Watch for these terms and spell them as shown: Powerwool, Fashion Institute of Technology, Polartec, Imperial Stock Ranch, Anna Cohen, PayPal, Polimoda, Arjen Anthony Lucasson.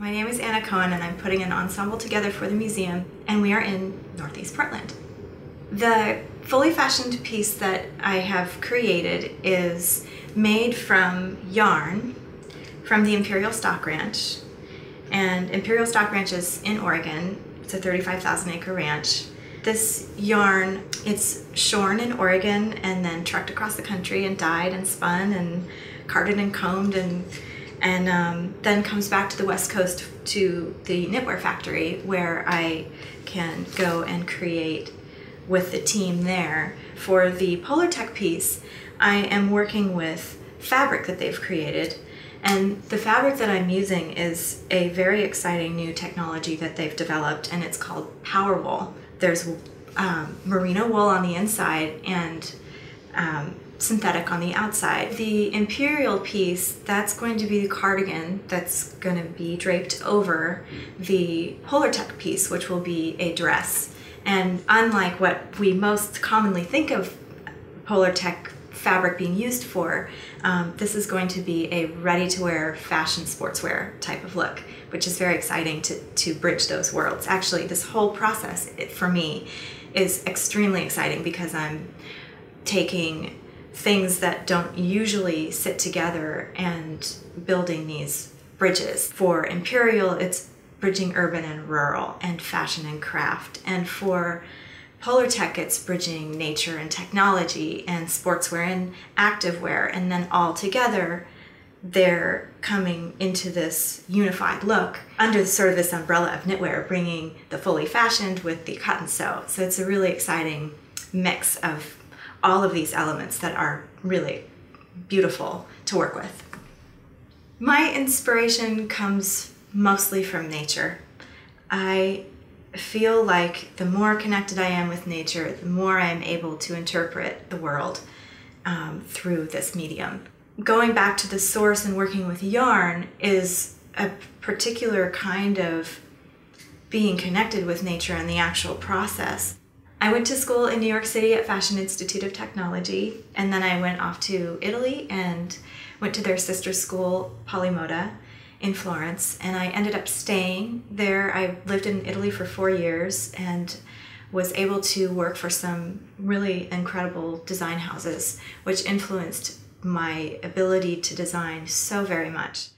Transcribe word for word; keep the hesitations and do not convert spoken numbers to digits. My name is Anna Cohen and I'm putting an ensemble together for the museum, and we are in Northeast Portland. The fully fashioned piece that I have created is made from yarn from the Imperial Stock Ranch, and Imperial Stock Ranch is in Oregon. It's a thirty-five thousand acre ranch. This yarn, it's shorn in Oregon and then trucked across the country and dyed and spun and carded and combed and and um, then comes back to the West Coast to the knitwear factory, where I can go and create with the team there. For the Polartec piece, I am working with fabric that they've created, and the fabric that I'm using is a very exciting new technology that they've developed, and it's called Powerwool. There's um, merino wool on the inside and um, synthetic on the outside. The Imperial piece, that's going to be the cardigan that's going to be draped over the Polartec piece, which will be a dress. And unlike what we most commonly think of Polartec fabric being used for, um, this is going to be a ready-to-wear fashion sportswear type of look, which is very exciting to, to bridge those worlds. Actually, this whole process, it, for me, is extremely exciting because I'm taking things that don't usually sit together and building these bridges. For Imperial, it's bridging urban and rural and fashion and craft, and for Polartec, it's bridging nature and technology and sportswear and activewear, and then all together they're coming into this unified look under sort of this umbrella of knitwear, bringing the fully fashioned with the cut and sew. So it's a really exciting mix of all of these elements that are really beautiful to work with. My inspiration comes mostly from nature. I feel like the more connected I am with nature, the more I am able to interpret the world um, through this medium. Going back to the source and working with yarn is a particular kind of being connected with nature and the actual process. I went to school in New York City at Fashion Institute of Technology, and then I went off to Italy and went to their sister school, Polimoda, in Florence, and I ended up staying there. I lived in Italy for four years and was able to work for some really incredible design houses, which influenced my ability to design so very much.